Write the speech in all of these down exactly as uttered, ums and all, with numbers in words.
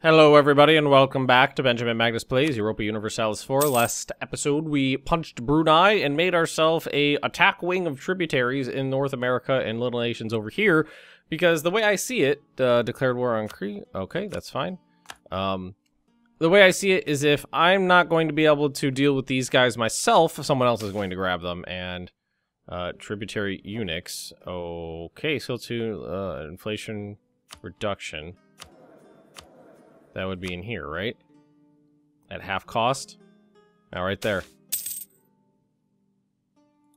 Hello everybody and welcome back to Benjamin Magnus Plays Europa Universalis four. Last episode we punched Brunei and made ourselves a attack wing of tributaries in North America and little nations over here, because the way I see it, uh, declared war on Cree, okay, that's fine. Um, the way I see it is if I'm not going to be able to deal with these guys myself, someone else is going to grab them, and uh, tributary eunuchs, okay, so to uh, inflation reduction. That would be in here, right? At half cost? Now, right there.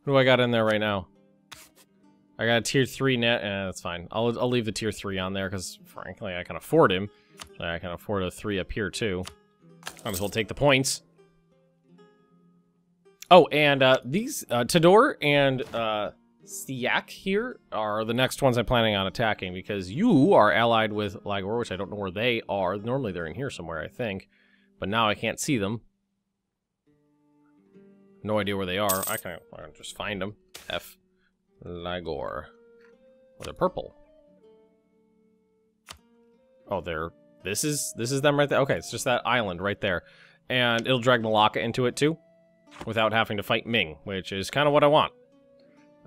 Who do I got in there right now? I got a tier three net. Eh, that's fine. I'll, I'll leave the tier three on there because, frankly, I can afford him. I can afford a three up here, too. Might as well take the points. Oh, and uh, these, uh, Tador and uh, Siak here are the next ones I'm planning on attacking, because you are allied with Ligor, which I don't know where they are. Normally they're in here somewhere, I think, but now I can't see them. No idea where they are. I can, I can just find them. F. Ligor. Oh, they're purple. Oh, they're... This is, this is them right there. Okay, it's just that island right there. And it'll drag Malacca into it, too, without having to fight Ming, which is kind of what I want.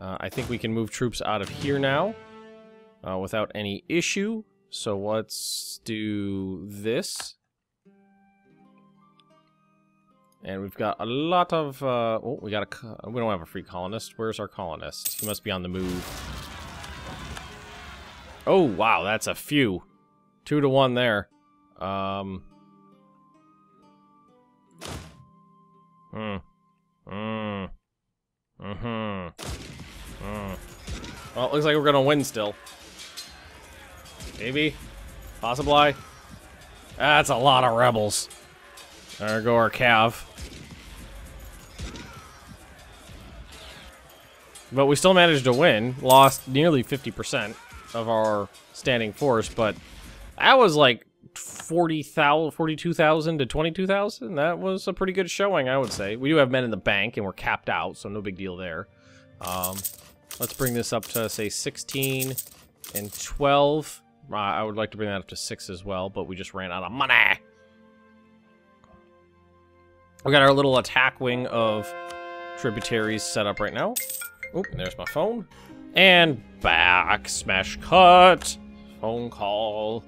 Uh, I think we can move troops out of here now uh, without any issue. So let's do this. And we've got a lot of... Uh, oh, we got a... We don't have a free colonist. Where's our colonist? He must be on the move. Oh, wow, that's a few. Two to one there. Um... Hmm. Hmm. Mm-hmm. Mm. Well, it looks like we're gonna win still. Maybe? Possibly? That's a lot of rebels. There go our cav. But we still managed to win. Lost nearly fifty percent of our standing force, but that was like forty thousand, forty-two thousand to twenty-two thousand. That was a pretty good showing, I would say. We do have men in the bank, and we're capped out, so no big deal there. Um... Let's bring this up to, say, sixteen and twelve. Uh, I would like to bring that up to six as well, but we just ran out of money. We got our little attack wing of tributaries set up right now. Oop, there's my phone. And back, smash cut. Phone call.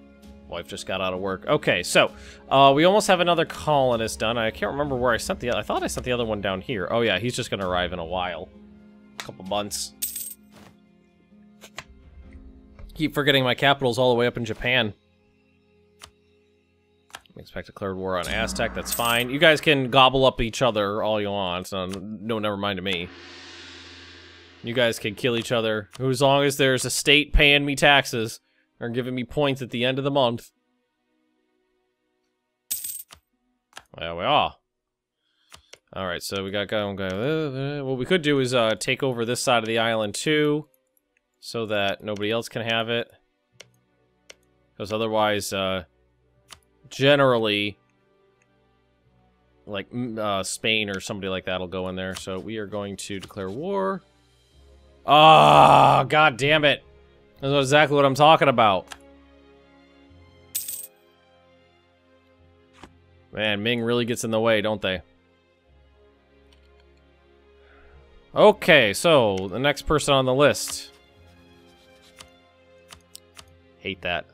Wife just got out of work. Okay, so uh, we almost have another colonist done. I can't remember where I sent the other. I thought I sent the other one down here. Oh, yeah, he's just going to arrive in a while. A couple months. Keep forgetting my capital's all the way up in Japan. Expect a declared war on Aztec, that's fine. You guys can gobble up each other all you want, so no, never mind to me. You guys can kill each other, as long as there's a state paying me taxes, or giving me points at the end of the month. There we are. Alright, so we got... What we could do is uh, take over this side of the island, too. So that nobody else can have it. Because otherwise, uh, generally, like, uh, Spain or somebody like that will go in there. So we are going to declare war. Ah, oh, god damn it. That's exactly what I'm talking about. Man, Ming really gets in the way, don't they? Okay, so the next person on the list... Hate that.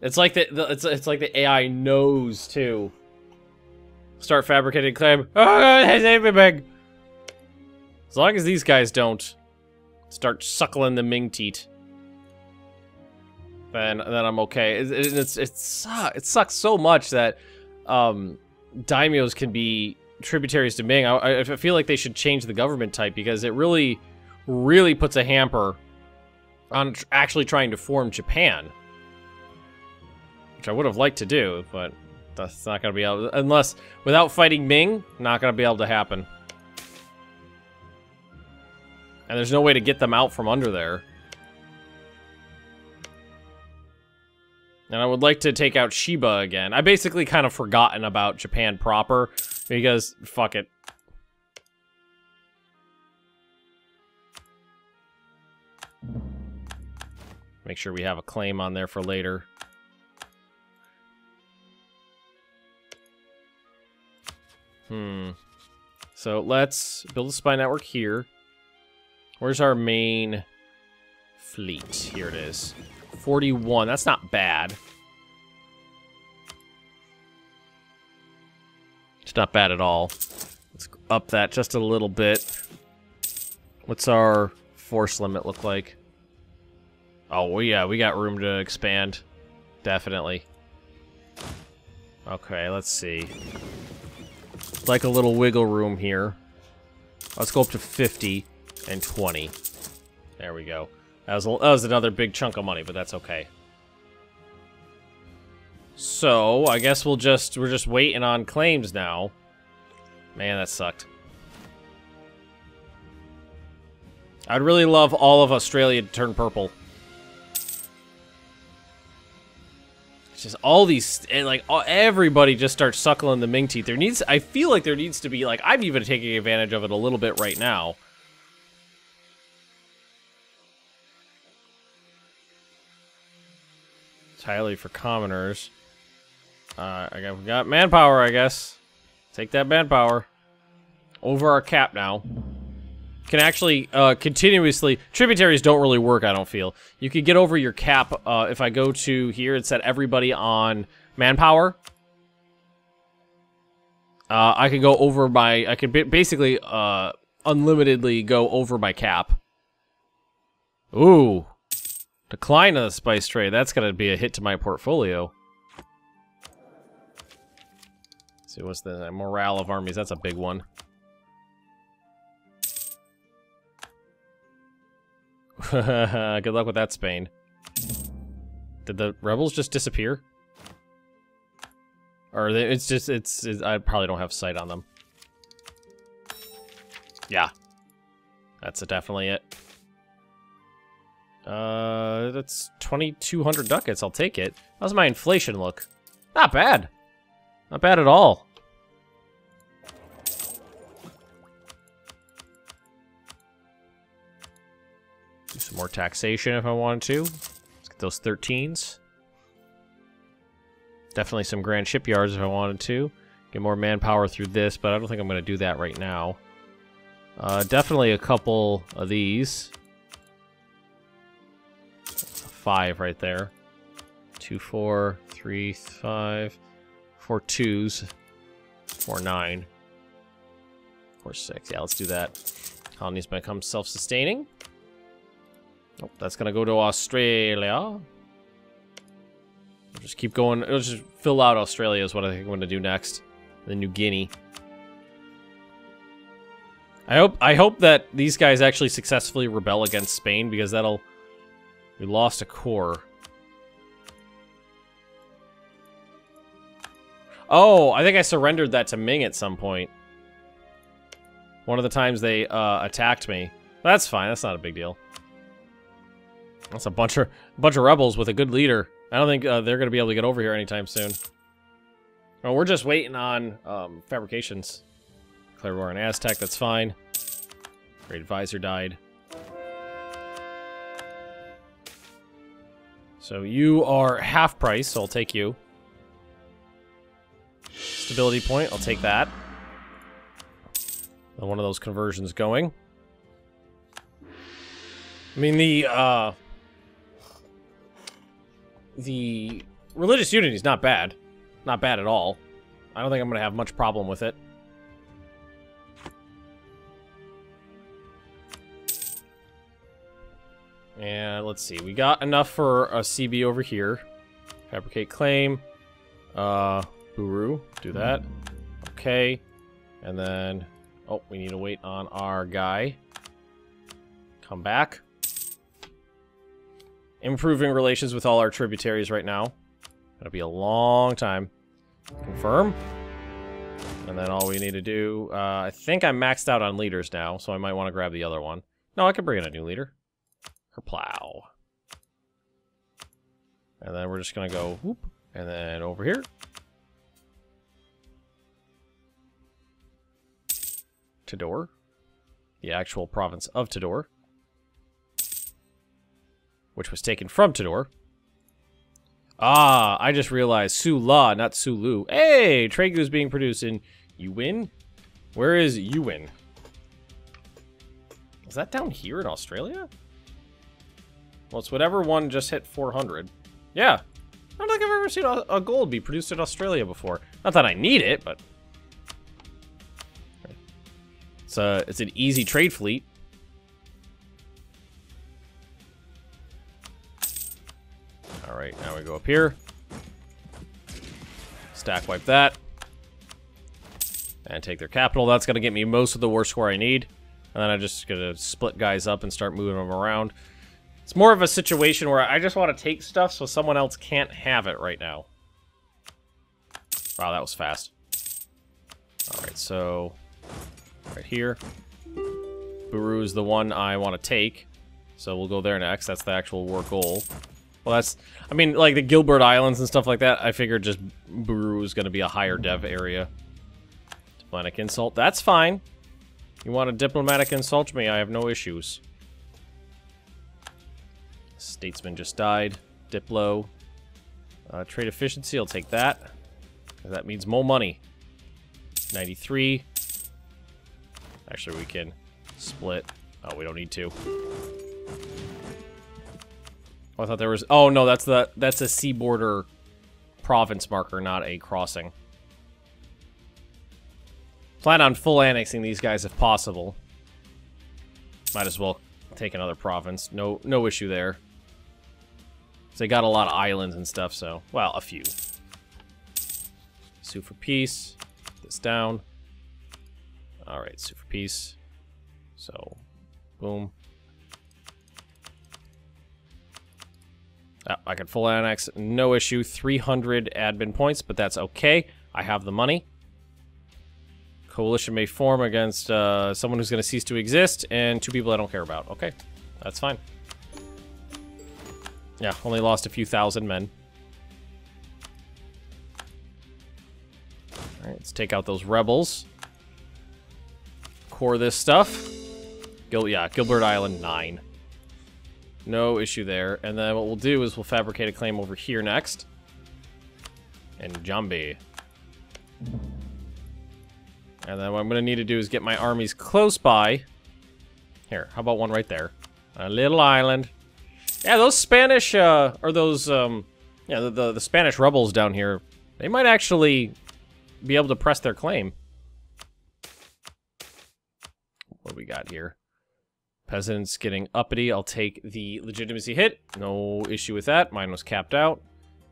It's like the, the it's it's like the A I knows too. Start fabricating claim. Oh, big. As long as these guys don't start suckling the Ming teat, then then I'm okay. It, it, it's it's it sucks so much that um, daimios can be tributaries to Ming. I, I feel like they should change the government type, because it really really puts a hamper on tr actually trying to form Japan, which I would have liked to do, but that's not going to be able to, unless without fighting Ming, not going to be able to happen. And there's no way to get them out from under there. And I would like to take out Shiba again. I basically kind of forgotten about Japan proper, because fuck it. Make sure we have a claim on there for later. Hmm. So let's build a spy network here. Where's our main fleet? Here it is. forty-one. That's not bad. It's not bad at all. Let's up that just a little bit. What's our force limit look like? Oh, well, yeah, we got room to expand. Definitely. Okay, let's see. It's like a little wiggle room here. Let's go up to fifty and twenty. There we go. That was, a, that was another big chunk of money, but that's okay. So, I guess we'll just, we're just waiting on claims now. Man, that sucked. I'd really love all of Australia to turn purple. It's just all these, and like, all, everybody just starts suckling the Ming teeth. There needs, I feel like there needs to be, like, I'm even taking advantage of it a little bit right now. Entirely for commoners. Uh, I got, we got manpower, I guess. Take that manpower. Over our cap now. Can actually uh, continuously... Tributaries don't really work, I don't feel. You can get over your cap uh, if I go to here and set everybody on manpower. Uh, I can go over my... I can basically uh, unlimitedly go over my cap. Ooh. Decline of the spice trade. That's going to be a hit to my portfolio. Let's see, what's the morale of armies? That's a big one. Good luck with that, Spain. Did the rebels just disappear? Or they, it's just, it's, it's, I probably don't have sight on them. Yeah. That's definitely it. Uh, that's twenty-two hundred ducats. I'll take it. How's my inflation look? Not bad. Not bad at all. Do some more taxation if I wanted to. Let's get those thirteens. Definitely some grand shipyards if I wanted to. Get more manpower through this, but I don't think I'm going to do that right now. Uh, definitely a couple of these. Five right there. Two, four, three, five, four twos, four, nine, four, six. Yeah, let's do that. Colonies become self-sustaining. Oh, that's gonna go to Australia. I'll just keep going. It'll just fill out Australia is what I think I'm gonna do next. Then New Guinea. I hope I hope that these guys actually successfully rebel against Spain, because that'll... We lost a core. Oh, I think I surrendered that to Ming at some point. One of the times they uh, attacked me. That's fine. That's not a big deal. That's a bunch of bunch of rebels with a good leader. I don't think uh, they're going to be able to get over here anytime soon. Well, we're just waiting on um, fabrications. Clairvoyant and Aztec. That's fine. Great advisor died. So you are half price, so I'll take you. Stability point, I'll take that. And one of those conversions going. I mean, the, uh... The religious unity is not bad. Not bad at all. I don't think I'm going to have much problem with it. And let's see, we got enough for a C B over here. Fabricate claim. Uh, Buru, do that. Okay. And then, oh, we need to wait on our guy. Come back. Improving relations with all our tributaries right now. That'll be a long time. Confirm. And then all we need to do, uh, I think I'm maxed out on leaders now, so I might want to grab the other one. No, I can bring in a new leader. Her plow. And then we're just gonna go whoop, and then over here. Tador. The actual province of Tador. Which was taken from Tador. Ah, I just realized Sula, not Sulu. Hey! Trade goods being produced in Yuin, Where is Yuin? Is that down here in Australia? Well, it's whatever one just hit four hundred. Yeah. I don't think I've ever seen a, a gold be produced in Australia before. Not that I need it, but... It's, a, it's an easy trade fleet. All right, now we go up here. Stack wipe that. And take their capital. That's going to get me most of the war score I need. And then I'm just going to split guys up and start moving them around. It's more of a situation where I just want to take stuff so someone else can't have it right now. Wow, that was fast. Alright, so... right here. Buru is the one I want to take. So we'll go there next. That's the actual war goal. Well, that's... I mean, like the Gilbert Islands and stuff like that, I figured just Buru is going to be a higher dev area. Diplomatic insult. That's fine. You want to diplomatic insult me, I have no issues. Statesman just died. Diplo. Uh, trade efficiency, I'll take that. That means more money. ninety-three. Actually, we can split. Oh, we don't need to. Oh, I thought there was... Oh, no, that's the that's a sea border province marker, not a crossing. Plan on full annexing these guys if possible. Might as well take another province. No, no issue there. So they got a lot of islands and stuff, so... Well, a few. Sue for peace. Put this down. Alright, sue for peace. So, boom. Oh, I can full annex. No issue. three hundred admin points, but that's okay. I have the money. Coalition may form against uh, someone who's going to cease to exist and two people I don't care about. Okay, that's fine. Yeah, only lost a few thousand men. All right, let's take out those rebels. Core this stuff. Gil yeah, Gilbert Island nine. No issue there. And then what we'll do is we'll fabricate a claim over here next. And Jambi. And then what I'm going to need to do is get my armies close by. Here, how about one right there? A little island. Yeah, those Spanish, uh, or those, um, yeah, the, the, the Spanish rebels down here, they might actually be able to press their claim. What do we got here? Peasants getting uppity. I'll take the legitimacy hit. No issue with that. Mine was capped out.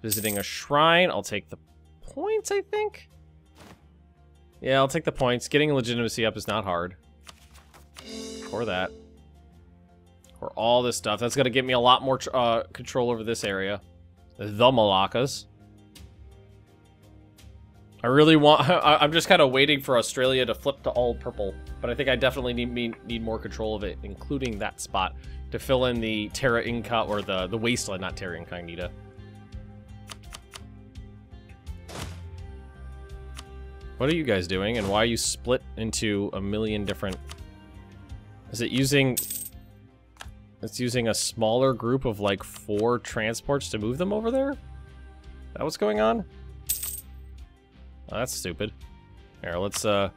Visiting a shrine. I'll take the points, I think. Yeah, I'll take the points. Getting legitimacy up is not hard. Or that. Or all this stuff. That's going to give me a lot more uh, control over this area. The Malaccas. I really want... I, I'm just kind of waiting for Australia to flip to all purple. But I think I definitely need need more control of it, including that spot, to fill in the Terra Incognita, or the, the Wasteland, not Terra Incognita. What are you guys doing, and why are you split into a million different... Is it using... It's using a smaller group of, like, four transports to move them over there? Is that what's going on? Oh, that's stupid. Here, let's, uh...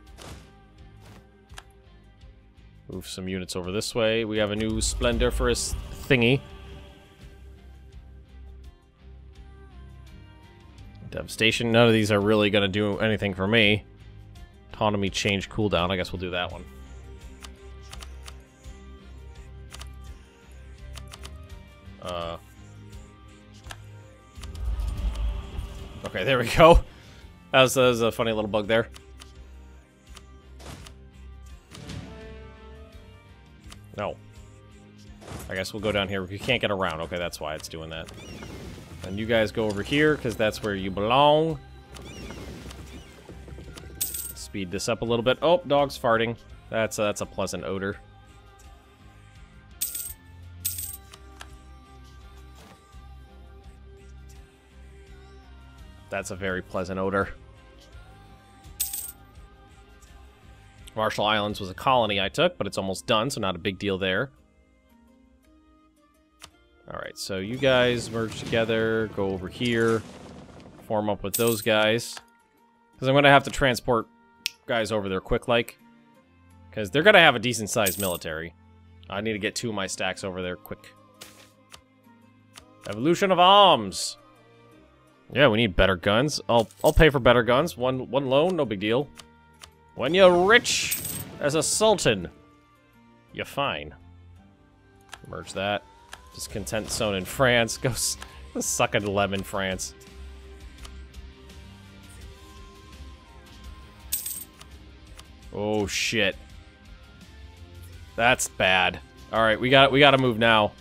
move some units over this way. We have a new splendiferous thingy. Devastation. None of these are really going to do anything for me. Autonomy change cooldown. I guess we'll do that one. Uh. Okay, there we go. That was, that was a funny little bug there. No. I guess we'll go down here. We can't get around. Okay, that's why it's doing that. And you guys go over here, because that's where you belong. Speed this up a little bit. Oh, dog's farting. That's a, that's a pleasant odor. That's a very pleasant odor. Marshall Islands was a colony I took, but it's almost done, so not a big deal there. Alright, so you guys merge together, go over here, form up with those guys. Because I'm going to have to transport guys over there quick like. Because they're going to have a decent-sized military. I need to get two of my stacks over there quick. Evolution of arms. Yeah, we need better guns. I'll I'll pay for better guns. One one loan, no big deal. When you're rich as a sultan, you're fine. Merge that. Discontent zone in France. Go s suck a lemon, France. Oh shit. That's bad. All right, we got we got to move now.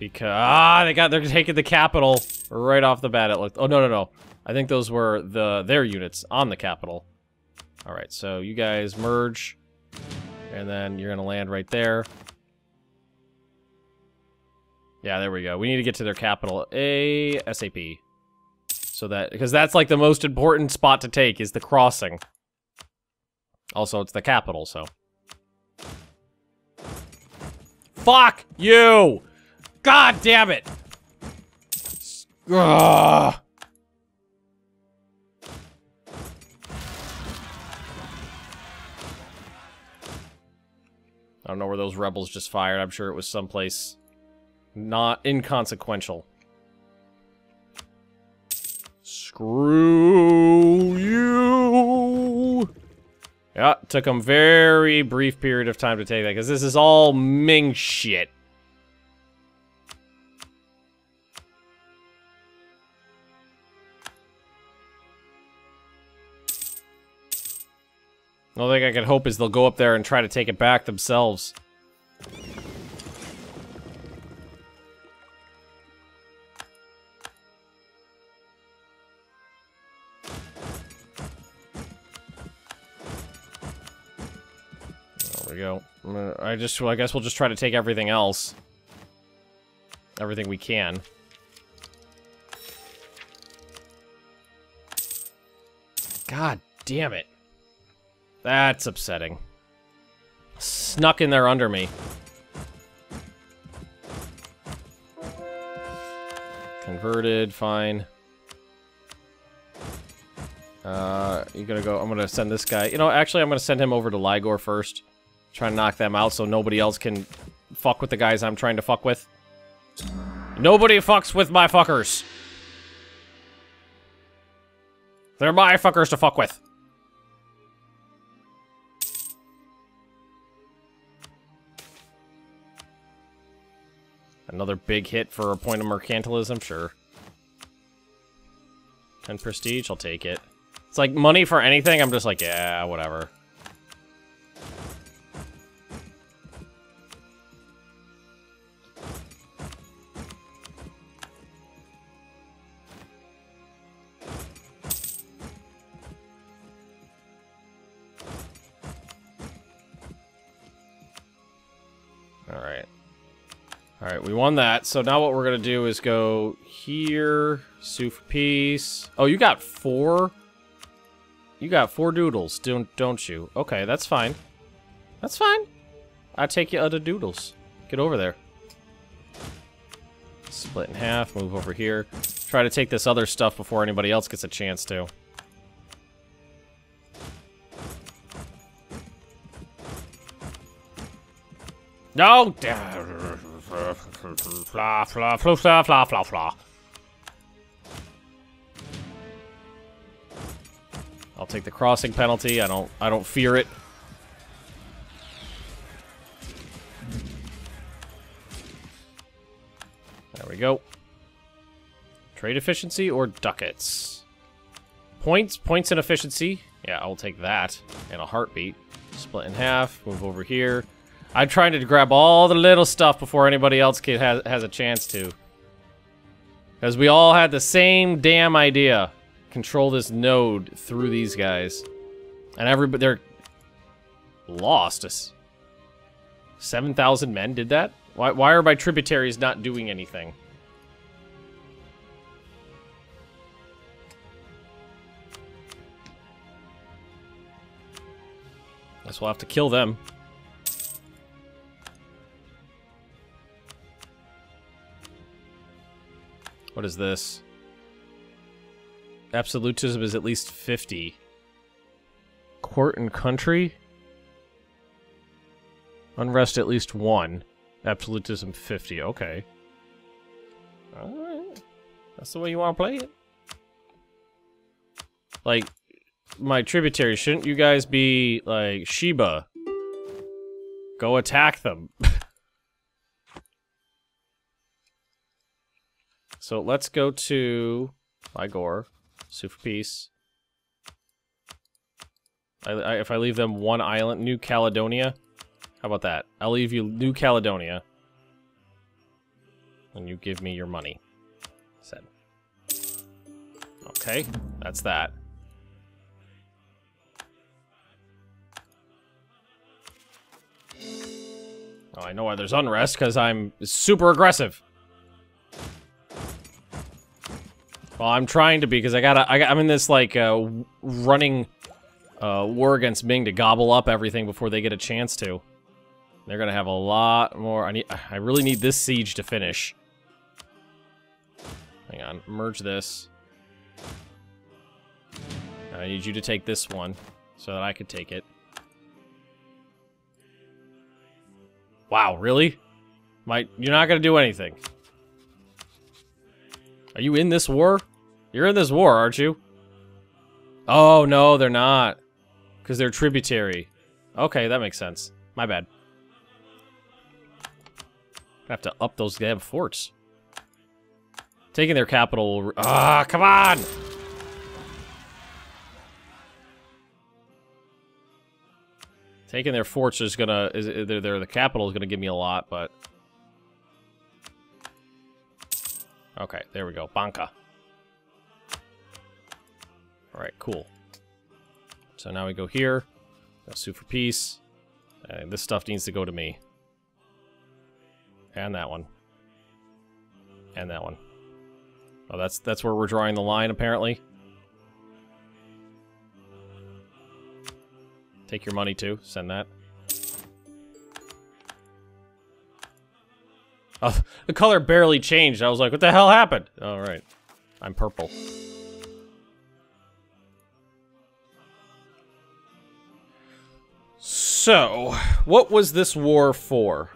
Because ah, they got they're taking the capital right off the bat. It looked. Oh no no no! I think those were the their units on the capital. All right, so you guys merge, and then you're gonna land right there. Yeah, there we go. We need to get to their capital ASAP, so that because that's like the most important spot to take is the crossing. Also, it's the capital, so. Fuck you! God damn it! Ugh. I don't know where those rebels just fired. I'm sure it was someplace not inconsequential. Screw you! Yeah, took them very brief period of time to take that because this is all Ming shit. The only thing I can hope is they'll go up there and try to take it back themselves. There we go. I just, I guess we'll just try to take everything else. Everything we can. God damn it. That's upsetting. Snuck in there under me. Converted, fine. Uh, you're gonna go, I'm gonna send this guy, you know, actually I'm gonna send him over to Ligor first. Try and knock them out so nobody else can fuck with the guys I'm trying to fuck with. Nobody fucks with my fuckers. They're my fuckers to fuck with. Another big hit for a point of mercantilism, sure. ten prestige, I'll take it. It's like money for anything, I'm just like, yeah, whatever. We won that, so now what we're gonna do is go here, sue for peace. Oh, you got four? You got four doodles, don't don't you? Okay, that's fine. That's fine. I take you other doodles. Get over there. Split in half, move over here. Try to take this other stuff before anybody else gets a chance to. No! Fla, fla, fla, fla, fla, fla, fla. I'll take the crossing penalty. I don't. I don't fear it. There we go. Trade efficiency or ducats. Points. Points and efficiency. Yeah, I'll take that in a heartbeat. Split in half. Move over here. I'm trying to grab all the little stuff before anybody else can, has, has a chance to. Because we all had the same damn idea. Control this node through these guys. And everybody, they're lost us. seven thousand men did that? Why, why are my tributaries not doing anything? Guess we'll have to kill them. What is this? Absolutism is at least fifty. Court and country? Unrest at least one. Absolutism fifty, okay. Alright. That's the way you want to play it. Like, my tributary, shouldn't you guys be, like, Shiba? Go attack them. So let's go to Ligor. Sue for peace. I, I, if I leave them one island, New Caledonia. How about that? I'll leave you New Caledonia. And you give me your money. Said. Okay, that's that. Oh, I know why there's unrest, because I'm super aggressive. Well, I'm trying to be, because I gotta, I, I'm in this, like, uh, running uh, war against Ming to gobble up everything before they get a chance to. They're gonna have a lot more. I need. I really need this siege to finish. Hang on. Merge this. I need you to take this one, so that I could take it. Wow, really? Might you're not gonna do anything. Are you in this war? You're in this war, aren't you? Oh no, they're not, because they're tributary. Okay, that makes sense. My bad. I have to up those damn forts. Taking their capital. Ah, come on! Taking their forts is gonna. Is, they're, they're the capital is gonna give me a lot, but. Okay, there we go. Banka. Alright, cool. So now we go here. Go sue for peace. And this stuff needs to go to me. And that one. And that one. Oh, that's that's where we're drawing the line, apparently. Take your money, too. Send that. Oh, the color barely changed. I was like, what the hell happened? All right. I'm purple. So, what was this war for?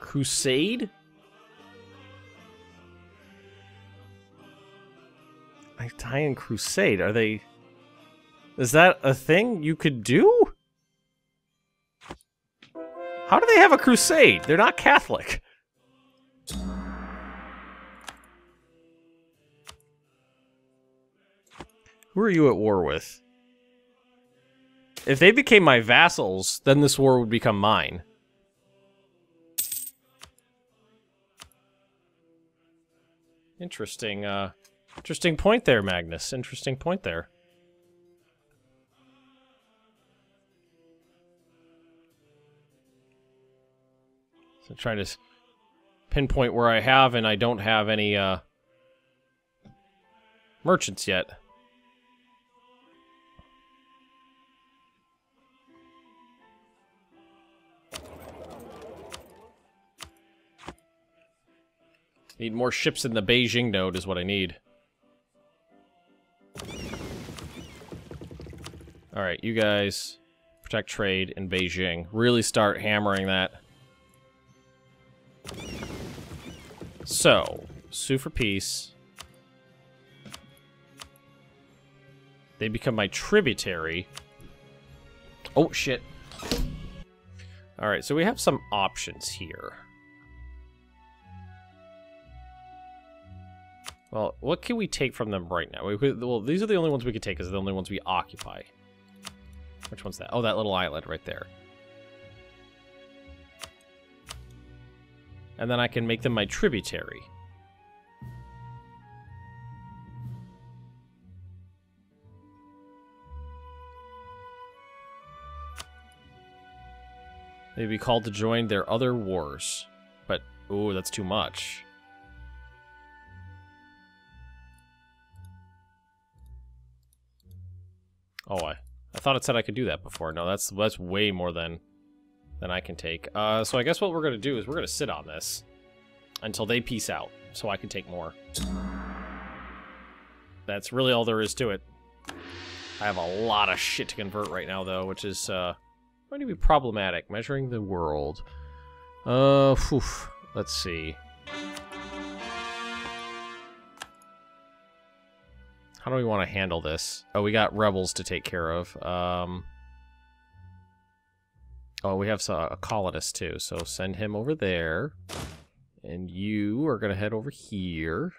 Crusade? Italian Crusade, are they... Is that a thing you could do? How do they have a crusade? They're not Catholic. Who are you at war with? If they became my vassals, then this war would become mine. Interesting, uh, interesting point there, Magnus. Interesting point there. So trying to pinpoint where I have and I don't have any, uh, merchants yet. Need more ships in the Beijing node is what I need. Alright, you guys protect trade in Beijing. Really start hammering that. So, sue for peace. They become my tributary. Oh, shit. Alright, so we have some options here. Well, what can we take from them right now? We, we, well, these are the only ones we could take, because the only ones we occupy. Which one's that? Oh, that little island right there. And then I can make them my tributary. They'd be called to join their other wars. But, ooh, that's too much. Oh, I, I thought it said I could do that before. No, that's that's way more than than I can take. Uh, so I guess what we're going to do is we're going to sit on this until they peace out, so I can take more. That's really all there is to it. I have a lot of shit to convert right now, though, which is uh, going to be problematic. Measuring the world. Uh, phew. Let's see. How do we want to handle this? Oh, we got rebels to take care of. Um, oh, we have a colonist, too, so send him over there. And you are going to head over here.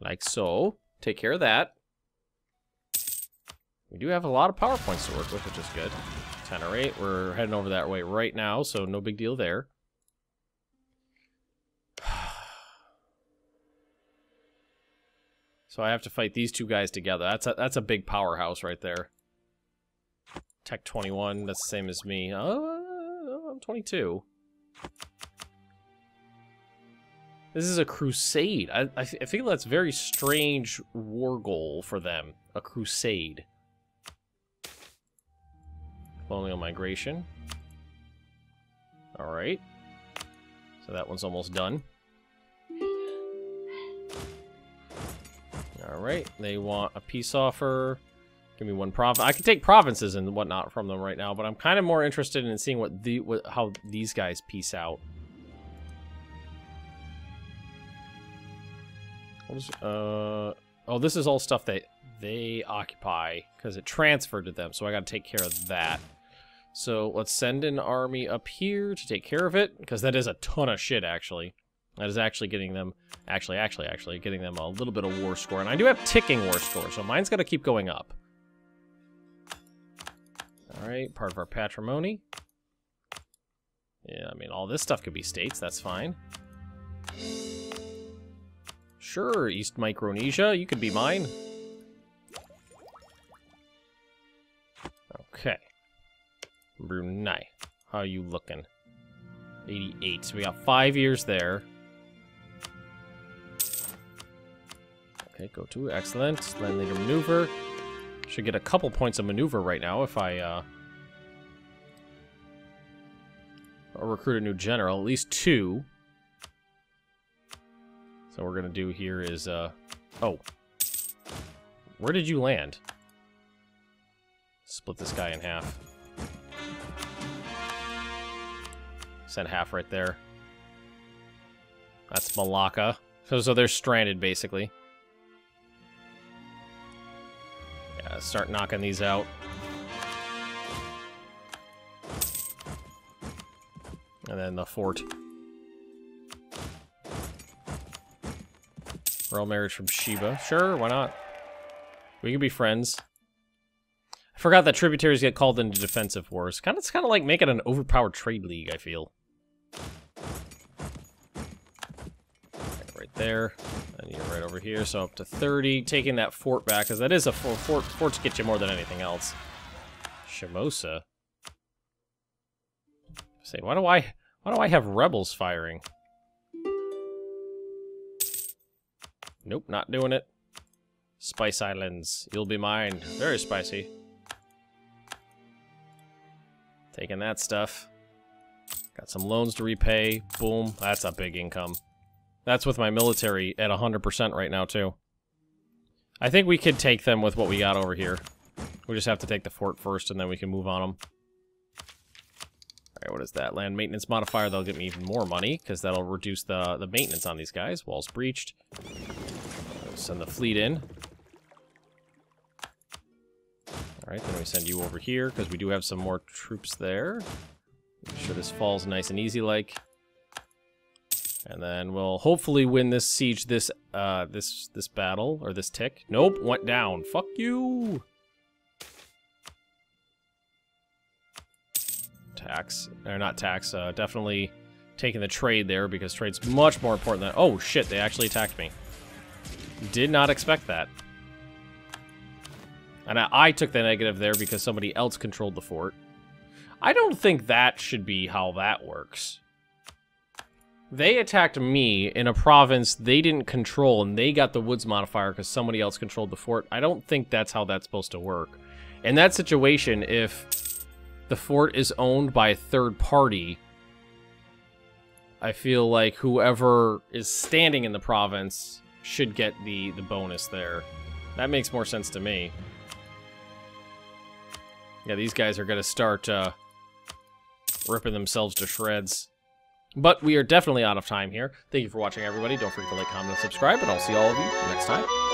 Like so. Take care of that. We do have a lot of PowerPoints to work with, which is good. ten or eight. We're heading over that way right now, so no big deal there. So I have to fight these two guys together. That's a, that's a big powerhouse right there. Tech twenty-one, that's the same as me. Oh, uh, I'm twenty-two. This is a crusade. I, I, th I feel that's a very strange war goal for them. A crusade. Colonial migration. Alright. So that one's almost done. Alright, they want a peace offer. Give me one province. I can take provinces and whatnot from them right now, but I'm kind of more interested in seeing what the what, how these guys peace out. What was, uh, oh, this is all stuff that they occupy, because it transferred to them, so I gotta take care of that. So let's send an army up here to take care of it, because that is a ton of shit, actually. That is actually getting them, actually, actually, actually, getting them a little bit of war score. And I do have ticking war score, so mine's got to keep going up. All right, part of our patrimony. Yeah, I mean, all this stuff could be states, that's fine. Sure, East Micronesia, you could be mine. Okay. Brunei, how are you looking? eighty-eight, so we got five years there. Okay, go to excellent. Landleader maneuver. Should get a couple points of maneuver right now if I uh, recruit a new general. At least two. So what we're going to do here is... Uh, oh. Where did you land? Split this guy in half. Send half right there. That's Malacca. So, so they're stranded, basically. Start knocking these out. And then the fort. Royal marriage from Shiba. Sure, why not? We can be friends. I forgot that tributaries get called into defensive wars. Kind of, it's kind of like making an overpowered trade league, I feel. Right there. And you're right over here, so up to thirty. Taking that fort back, because that is a fort. Fort, forts get you more than anything else. Shimosa. Say, why do I, why do I have rebels firing? Nope, not doing it. Spice Islands, you'll be mine. Very spicy. Taking that stuff. Got some loans to repay. Boom, that's a big income. That's with my military at one hundred percent right now, too. I think we could take them with what we got over here. We just have to take the fort first, and then we can move on them. Alright, what is that? Land maintenance modifier. That'll get me even more money, because that'll reduce the, the maintenance on these guys. Walls breached. We'll send the fleet in. Alright, then we send you over here, because we do have some more troops there. Make sure this falls nice and easy-like. And then we'll hopefully win this siege, this, uh, this, this battle, or this tick. Nope, went down. Fuck you! Tax. Or not tax, uh, definitely taking the trade there, because trade's much more important than... Oh, shit, they actually attacked me. Did not expect that. And I, I took the negative there because somebody else controlled the fort. I don't think that should be how that works. They attacked me in a province they didn't control, and they got the woods modifier because somebody else controlled the fort. I don't think that's how that's supposed to work. In that situation, if the fort is owned by a third party, I feel like whoever is standing in the province should get the, the bonus there. That makes more sense to me. Yeah, these guys are going to start uh, ripping themselves to shreds. But we are definitely out of time here. Thank you for watching, everybody. Don't forget to like, comment, and subscribe, and I'll see all of you next time.